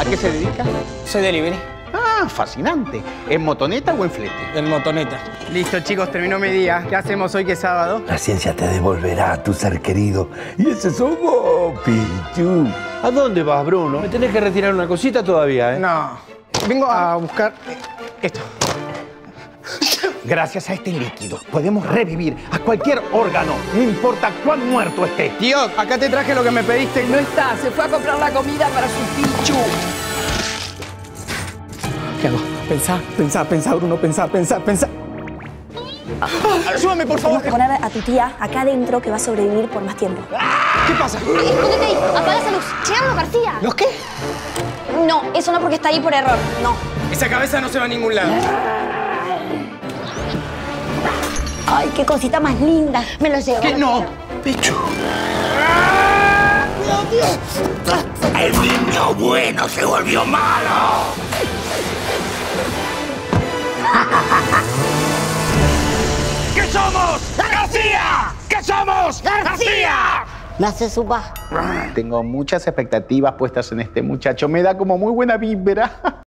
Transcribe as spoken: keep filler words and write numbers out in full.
¿A qué se dedica? Soy delivery. Ah, fascinante. ¿En motoneta o en flete? En motoneta. Listo, chicos, terminó mi día. ¿Qué hacemos hoy que es sábado? La ciencia te devolverá a tu ser querido. Y ese sos vos, Pichu. ¿A dónde vas, Bruno? Me tenés que retirar una cosita todavía, ¿eh? No. Vengo a buscar esto. Gracias a este líquido podemos revivir a cualquier órgano, no importa cuán muerto esté. Tío, acá te traje lo que me pediste. No está, se fue a comprar la comida para su Pichu. ¿Qué hago? Pensá, pensá, pensá, Bruno, pensá, pensá, pensá. ¡Ayúdame, por favor! Tenemos que poner a tu tía acá adentro que va a sobrevivir por más tiempo. ¿Qué pasa? Ahí, ponete ahí. Apaga esa luz. Gerardo García. ¿Los qué? No, eso no porque está ahí por error. No. Esa cabeza no se va a ningún lado. Ay, qué cosita más linda. Me lo llevo. ¿Qué? No. Pichu. ¡Cuidado, tío! El niño bueno se volvió malo. ¿Qué somos? ¡García! ¿Qué somos? ¡García! Me hace suba. Tengo muchas expectativas puestas en este muchacho. Me da como muy buena vibra.